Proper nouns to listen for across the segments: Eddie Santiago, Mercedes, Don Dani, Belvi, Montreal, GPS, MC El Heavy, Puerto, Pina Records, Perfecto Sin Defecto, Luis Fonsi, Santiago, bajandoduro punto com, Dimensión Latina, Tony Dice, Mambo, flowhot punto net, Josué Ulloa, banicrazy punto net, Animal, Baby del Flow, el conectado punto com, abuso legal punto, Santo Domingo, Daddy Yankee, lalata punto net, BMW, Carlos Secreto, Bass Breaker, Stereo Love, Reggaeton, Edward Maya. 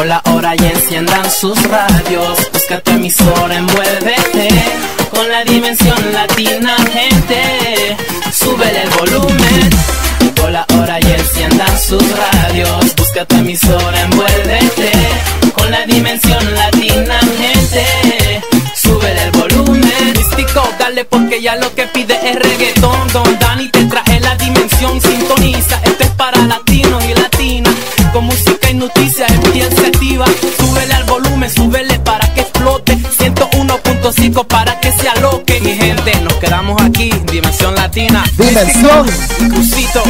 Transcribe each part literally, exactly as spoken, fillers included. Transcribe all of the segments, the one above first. Llegó la hora y enciendan sus radios. Busca tu emisora, envuélvete con la dimensión latina, gente. Súbele el volumen. Llegó la hora y enciendan sus radios. Busca tu emisora, envuélvete con la dimensión latina, gente. Súbele el volumen. Místico, dale porque ya lo que pide es reggaetón. Don Dani te trae la dimensión, sintoniza. Esto es para latinos y latinas. Con música y noticias es bien activa. Súbele al volumen, súbele para que explote. ciento uno punto cinco para que se aloque. Mi gente, nos quedamos aquí. Dimensión Latina. Dimensión. Crucito,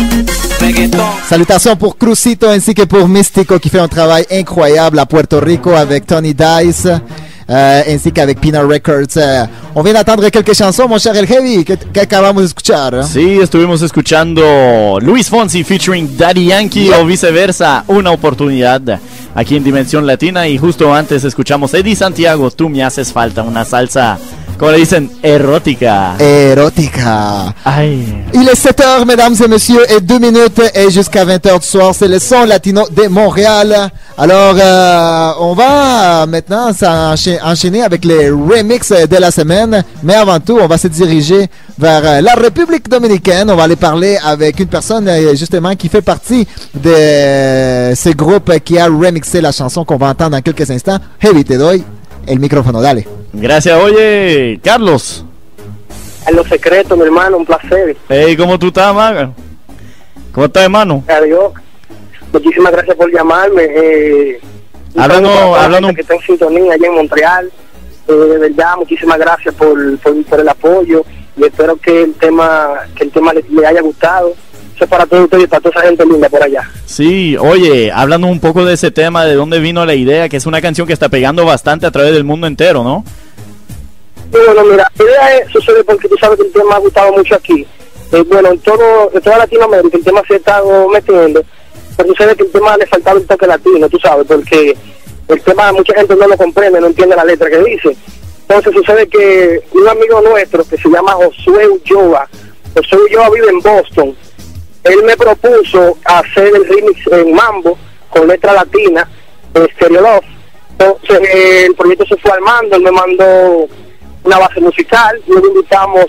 reggaetón. Salutations pour Crucito ainsi que pour Místico qui fait un travail incroyable à Puerto Rico avec Tony Dice. Uh, ainsi qu'avec Pina Records. Uh, on vient d'entendre quelques chansons, mon cher El Heavy, que, que acabamos de escuchar. ¿Eh? Sí, estuvimos escuchando Luis Fonsi featuring Daddy Yankee, yeah, o viceversa, una oportunidad aquí en Dimensión Latina. Y justo antes escuchamos Eddie Santiago, Tú me haces falta, una salsa, como le dicen, erótica. Erótica. Ay. Il est sept heures, mesdames et messieurs, et deux minutes, et jusqu'à vingt heures du soir, c'est le son latino de Montréal. Alors, euh, on va maintenant enchaîner avec les remixes de la semaine, mais avant tout, on va se diriger vers la République Dominicaine. On va aller parler avec une personne, justement, qui fait partie de ce groupe qui a remixé la chanson qu'on va entendre dans quelques instants. Heavy, te doy el micrófono, dale. Gracias, oye, Carlos. Carlos Secreto, mi hermano, un placer. Hey, ¿cómo tú estás, man? ¿Cómo estás, hermano? Adiós. Muchísimas gracias por llamarme. Eh, hablando, hablando. Que está en sintonía allá en Montreal. Eh, de verdad, muchísimas gracias por, por, por el apoyo y espero que el tema, que el tema les, les haya gustado. Eso es para todos ustedes y para toda esa gente linda por allá. Sí, oye, hablando un poco de ese tema, de dónde vino la idea, que es una canción que está pegando bastante a través del mundo entero, ¿no? Sí, bueno, mira, la idea es, sucede porque tú sabes que el tema ha gustado mucho aquí. Eh, bueno, en todo, en toda Latinoamérica el tema se ha estado metiendo, pero sucede que el tema le faltaba un toque latino, tú sabes, porque el tema mucha gente no lo comprende, no entiende la letra que dice. Entonces sucede que un amigo nuestro que se llama Josué Ulloa, Josué Ulloa vive en Boston, él me propuso hacer el remix en mambo con letra latina, en Stereo Love. Entonces el proyecto se fue armando, él me mandó una base musical, y le invitamos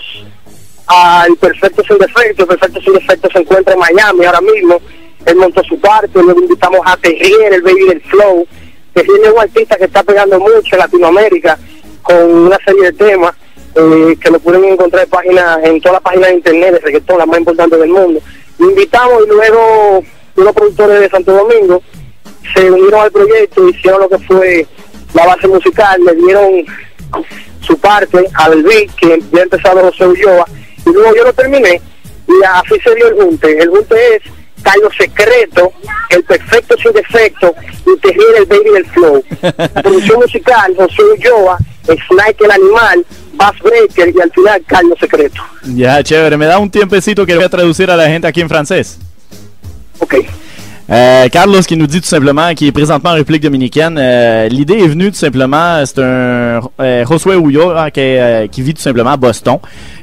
al Perfecto Sin Defecto. El Perfecto Sin Defecto se encuentra en Miami ahora mismo, él montó su parte, luego invitamos a Terrier, el Baby del Flow. Terrier es un artista que está pegando mucho en Latinoamérica con una serie de temas eh, que lo pueden encontrar en páginas, en todas las páginas de internet de reggaetón, las más importantes del mundo. Lo invitamos y luego unos productores de Santo Domingo se unieron al proyecto, hicieron lo que fue la base musical, le dieron su parte a Belvi, que ya empezaba Josué Ulloa, y luego yo lo terminé y así se dio el junte. El junte es Carlos Secreto, el Perfecto Sin Defecto y Terrier, el Baby del Flow. La producción musical, Josué Ulloa, Snake, el Animal, Bass Breaker y al final Carlos Secreto. Ya, chévere, me da un tiempecito que voy a traducir à la gente aquí en français. Ok. Euh, Carlos qui nous dit tout simplement, qui est présentement en République Dominicaine, euh, l'idée est venue tout simplement, c'est un euh, Josué Ulloa qui, euh, qui vit tout simplement à Boston.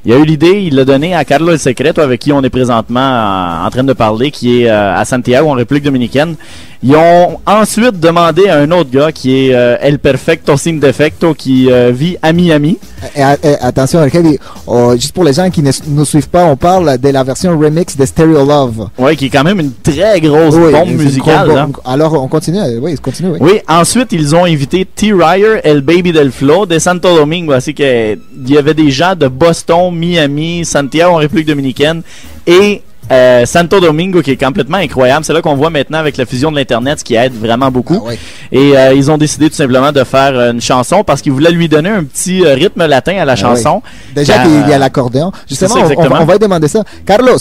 Il a eu l'idée, il l'a donnée à Carlos Secreto avec qui on est présentement en, en train de parler, qui est euh, à Santiago en République Dominicaine. Ils ont ensuite demandé à un autre gars qui est euh, El Perfecto Sin Defecto qui euh, vit à Miami. Et, et, attention, oh, juste pour les gens qui ne nous suivent pas, on parle de la version remix de Stereo Love. Oui, qui est quand même une très grosse oui, bombe musicale. Hein. Alors, on continue. Oui, continue. Oui. Oui, ensuite, ils ont invité Terrier, El Baby del Flow de Santo Domingo. Ainsi que il y avait des gens de Boston, Miami, Santiago en République Dominicaine et Euh, Santo Domingo qui est complètement incroyable. C'est là qu'on voit maintenant avec la fusion de l'Internet, ce qui aide vraiment beaucoup. Ah oui. Et euh, ils ont décidé tout simplement de faire une chanson parce qu'ils voulaient lui donner un petit euh, rythme latin à la chanson. Ah oui. Déjà qu'il y a l'accordéon. Justement, ça, on, on, on va lui demander ça. Carlos.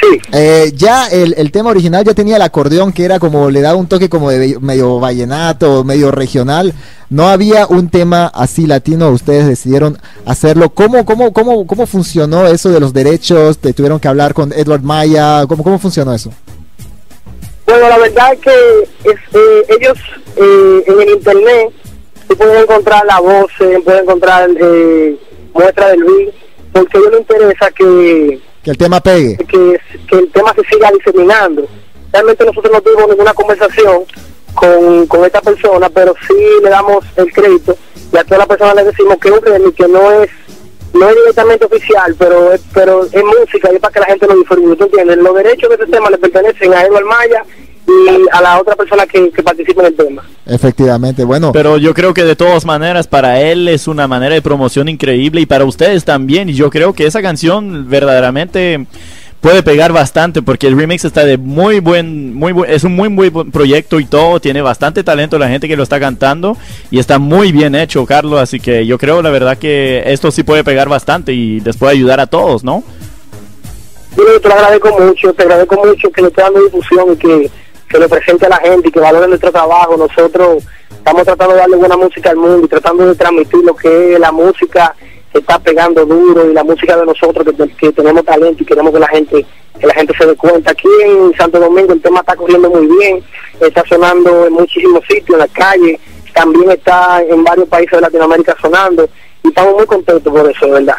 Sí. Eh, ya el, el tema original ya tenía el acordeón que era como, le daba un toque como de medio vallenato, medio regional. No había un tema así latino, ustedes decidieron hacerlo. ¿Cómo, cómo, cómo, cómo funcionó eso de los derechos? ¿Te tuvieron que hablar con Edward Maya? ¿Cómo, cómo funcionó eso? Bueno, la verdad es que es, eh, ellos eh, en el internet se pueden encontrar la voz, se pueden encontrar eh, muestra de Luis, porque a ellos les interesa que que el tema pegue, que, que el tema se siga diseminando. Realmente nosotros no tuvimos ninguna conversación con, con esta persona, pero sí le damos el crédito y a todas las personas les decimos que es un remix que no es, no es directamente oficial, pero es, pero es música y es para que la gente lo disfrute, ¿tú entiendes? Los derechos de este tema le pertenecen a Edward Maya y a la otra persona que, que participe en el tema. Efectivamente, bueno. Pero yo creo que de todas maneras para él es una manera de promoción increíble y para ustedes también. Y yo creo que esa canción verdaderamente puede pegar bastante porque el remix está de muy buen, muy buen, es un muy muy buen proyecto y todo, tiene bastante talento la gente que lo está cantando y está muy bien hecho, Carlos, así que yo creo la verdad que esto sí puede pegar bastante y les puede ayudar a todos, ¿no? Yo te lo agradezco mucho, te agradezco mucho que le esté dando difusión y que, que lo presente a la gente y que valoren nuestro trabajo. Nosotros estamos tratando de darle buena música al mundo y tratando de transmitir lo que es la música que está pegando duro y la música de nosotros que, que tenemos talento y queremos que la gente que la gente se dé cuenta. Aquí en Santo Domingo el tema está corriendo muy bien, está sonando en muchísimos sitios, en la calle, también está en varios países de Latinoamérica sonando y estamos muy contentos por eso, de verdad.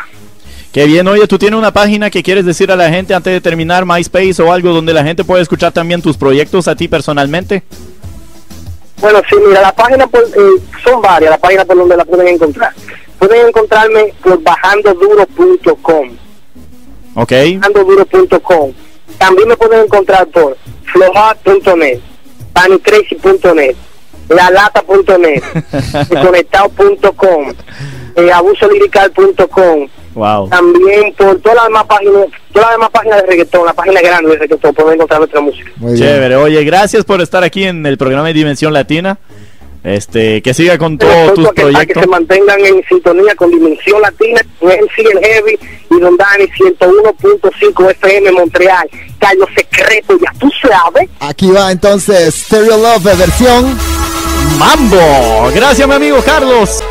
Qué bien. Oye, tú tienes una página que quieres decir a la gente antes de terminar, MySpace o algo donde la gente puede escuchar también tus proyectos a ti personalmente. Bueno, sí, mira, la página por, eh, son varias, la página por donde la pueden encontrar. Pueden encontrarme por bajandoduro punto com. Ok. bajandoduro punto com. También me pueden encontrar por flowhot punto net, banicrazy punto net, lalata punto net, el conectado punto com, eh, abuso legal punto com. Wow. También por todas las demás páginas, todas las demás páginas de reggaetón, la página grande de reggaetón, pueden encontrar nuestra música. Muy chévere. Bien. Oye, gracias por estar aquí en el programa de Dimensión Latina. Este, que siga con todos tus proyectos. Para que se mantengan en sintonía con Dimensión Latina, M C El Heavy y Don Dani, ciento uno punto cinco F M Montreal, Carlos Secreto, ya tú sabes. Aquí va entonces Stereo Love de versión Mambo. Gracias, mi amigo Carlos.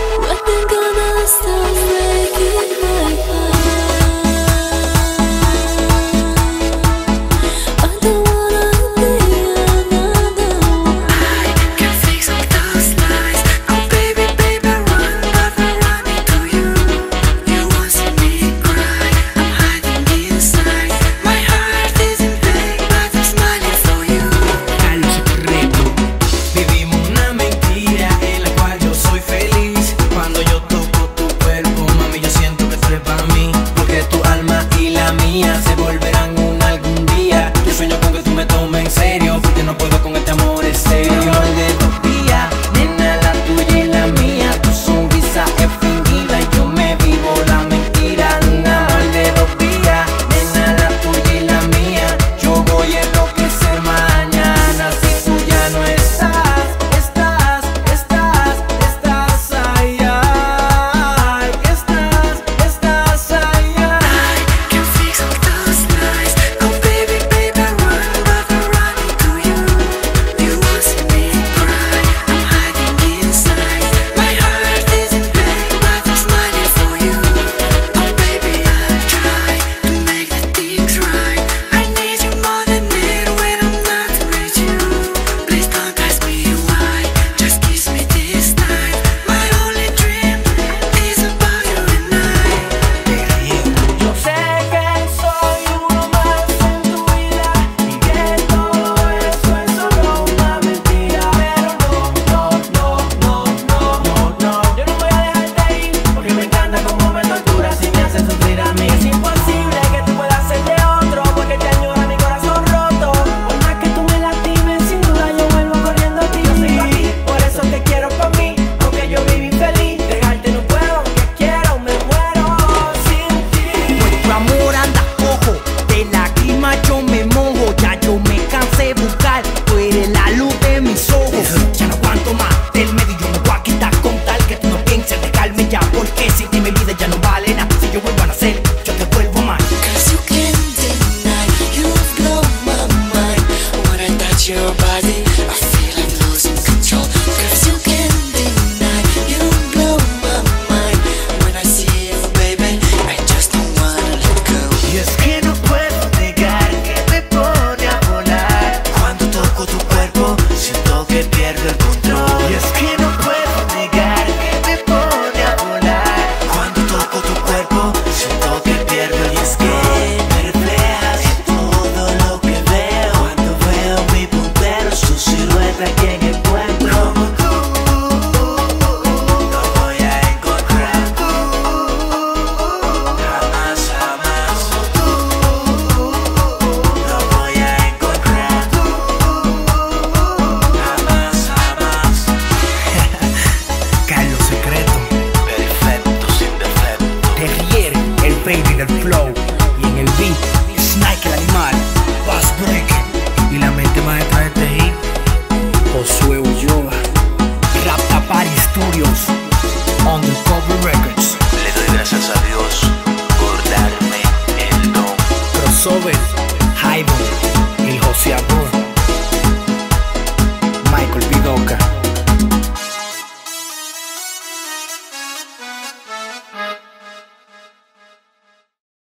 sobres.